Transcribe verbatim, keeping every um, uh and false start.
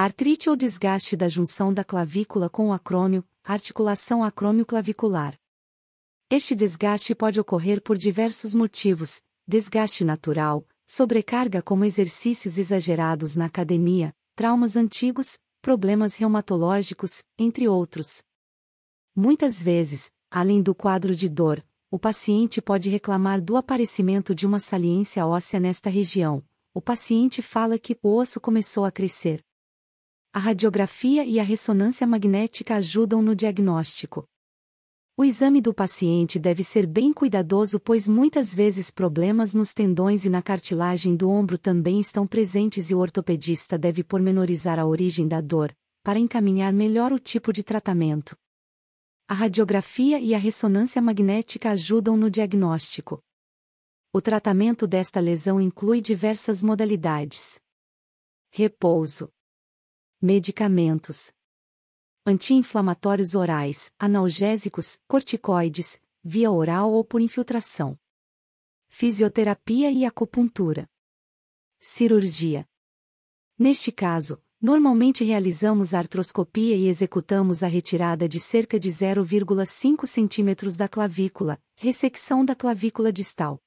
Artrite ou desgaste da junção da clavícula com o acrômio, articulação acromioclavicular. Este desgaste pode ocorrer por diversos motivos: desgaste natural, sobrecarga como exercícios exagerados na academia, traumas antigos, problemas reumatológicos, entre outros. Muitas vezes, além do quadro de dor, o paciente pode reclamar do aparecimento de uma saliência óssea nesta região. O paciente fala que o osso começou a crescer. A radiografia e a ressonância magnética ajudam no diagnóstico. O exame do paciente deve ser bem cuidadoso, pois muitas vezes problemas nos tendões e na cartilagem do ombro também estão presentes, e o ortopedista deve pormenorizar a origem da dor, para encaminhar melhor o tipo de tratamento. A radiografia e a ressonância magnética ajudam no diagnóstico. O tratamento desta lesão inclui diversas modalidades: repouso, medicamentos, anti-inflamatórios orais, analgésicos, corticoides, via oral ou por infiltração, fisioterapia e acupuntura, cirurgia. Neste caso, normalmente realizamos a artroscopia e executamos a retirada de cerca de zero vírgula cinco centímetros da clavícula, ressecção da clavícula distal.